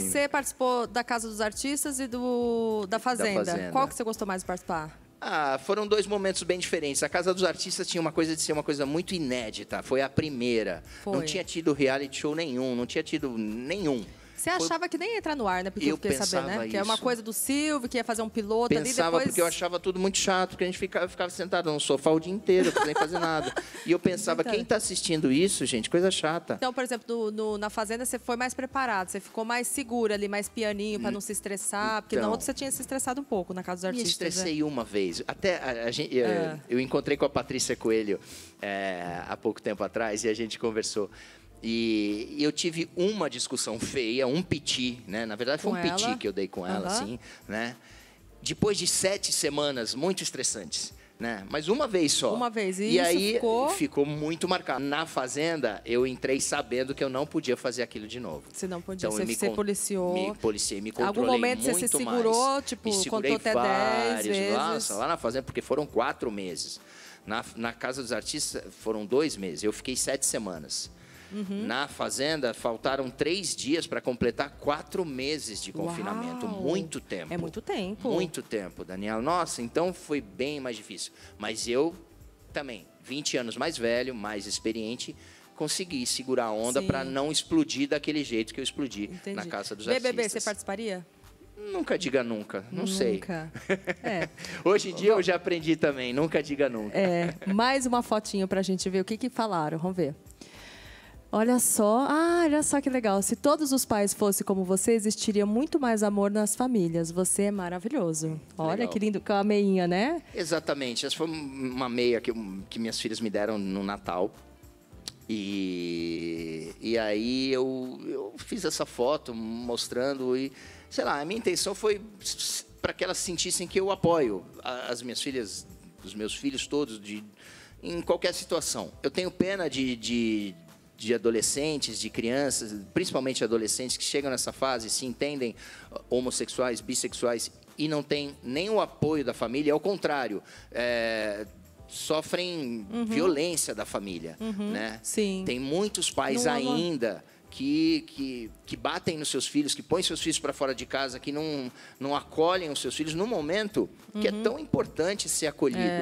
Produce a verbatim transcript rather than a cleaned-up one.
Você assim, participou da Casa dos Artistas e do, da Fazenda. Da Fazenda. Qual que você gostou mais de participar? Ah, foram dois momentos bem diferentes. A Casa dos Artistas tinha uma coisa de ser uma coisa muito inédita. Foi a primeira. Foi. Não tinha tido reality show nenhum, não tinha tido nenhum. Você achava foi... que nem ia entrar no ar, né? Porque eu, eu fiquei sabendo, né? Isso. Que é uma coisa do Silvio, que ia fazer um piloto. Pensava, ali, depois... porque eu achava tudo muito chato, porque a gente ficava, ficava sentado no sofá o dia inteiro, sem fazer nada. E eu pensava, então, quem está assistindo isso, gente, coisa chata. Então, por exemplo, no, no, na Fazenda você foi mais preparado, você ficou mais segura ali, mais pianinho, para não se estressar, então, porque na outra você tinha se estressado um pouco, na Casa dos Artistas. Me estressei, né? Uma vez. Até a, a gente, é. eu, eu encontrei com a Patrícia Coelho é, há pouco tempo atrás e a gente conversou. E eu tive uma discussão feia, um piti, né? Na verdade, foi um piti que eu dei com ela, assim, né? Depois de sete semanas muito estressantes, né? Mas uma vez só. Uma vez, e, e isso aí ficou... ficou muito marcado. Na Fazenda, eu entrei sabendo que eu não podia fazer aquilo de novo. Você não podia, então, você me con... policiou. Me policiei, me controlei. Em algum momento muito você se segurou, mais. Tipo, me contou até vários, dez vezes. Nossa, lá na Fazenda, porque foram quatro meses. Na, na Casa dos Artistas, foram dois meses. Eu fiquei sete semanas. Uhum. Na Fazenda, faltaram três dias para completar quatro meses de confinamento. Uau. Muito tempo. É muito tempo. Muito tempo, Daniela. Nossa, então foi bem mais difícil. Mas eu também, vinte anos mais velho, mais experiente, consegui segurar a onda para não explodir daquele jeito que eu explodi. Entendi. Na Casa dos Artistas. B B B, você participaria? Nunca diga nunca, não nunca. sei. Nunca. É. Hoje em dia eu já aprendi também, nunca diga nunca. É. Mais uma fotinho para a gente ver o que, que falaram, vamos ver. Olha só, ah, olha só que legal. Se todos os pais fossem como você, existiria muito mais amor nas famílias. Você é maravilhoso. Olha legal. Que lindo, com a meinha, né? Exatamente. Essa foi uma meia que, que minhas filhas me deram no Natal. E, e aí eu, eu fiz essa foto mostrando e... Sei lá, a minha intenção foi para que elas sentissem que eu apoio as minhas filhas, os meus filhos todos, de, em qualquer situação. Eu tenho pena de... de de adolescentes, de crianças, principalmente adolescentes que chegam nessa fase, se entendem homossexuais, bissexuais e não têm nem o apoio da família, ao contrário, é, sofrem uhum. violência da família, uhum. né? Sim. Tem muitos pais não, ainda que, que, que batem nos seus filhos, que põem seus filhos para fora de casa, que não, não acolhem os seus filhos num momento uhum. que é tão importante ser acolhido. É.